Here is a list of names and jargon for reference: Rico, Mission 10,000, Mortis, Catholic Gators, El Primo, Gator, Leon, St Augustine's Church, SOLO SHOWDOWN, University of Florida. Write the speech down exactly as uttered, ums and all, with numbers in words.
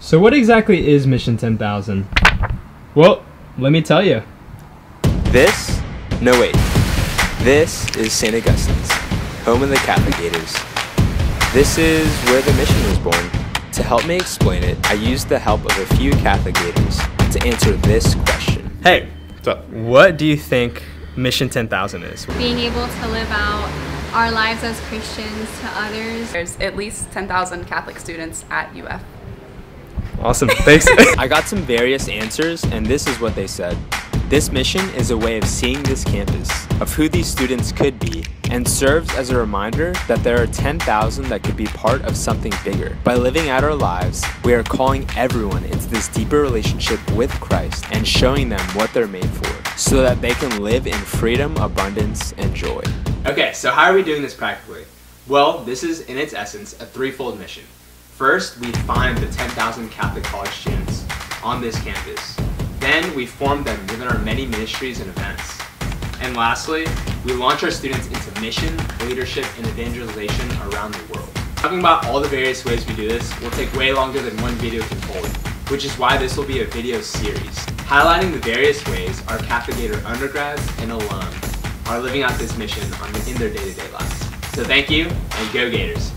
So what exactly is Mission ten thousand? Well, let me tell you. This? No wait. This is Saint Augustine's, home of the Catholic Gators. This is where the mission was born. To help me explain it, I used the help of a few Catholic Gators to answer this question. Hey, what's up? What do you think Mission ten thousand is? Being able to live out our lives as Christians to others. There's at least ten thousand Catholic students at U F. Awesome, thanks. I got some various answers, and this is what they said. This mission is a way of seeing this campus, of who these students could be, and serves as a reminder that there are ten thousand that could be part of something bigger. By living out our lives, we are calling everyone into this deeper relationship with Christ and showing them what they're made for, so that they can live in freedom, abundance, and joy. Okay, so how are we doing this practically? Well, this is, in its essence, a threefold mission. First, we find the ten thousand Catholic college students on this campus. Then we form them within our many ministries and events. And lastly, we launch our students into mission, leadership, and evangelization around the world. Talking about all the various ways we do this will take way longer than one video can hold, which is why this will be a video series, highlighting the various ways our Catholic Gator undergrads and alums are living out this mission in their day-to-day lives. So thank you, and go Gators!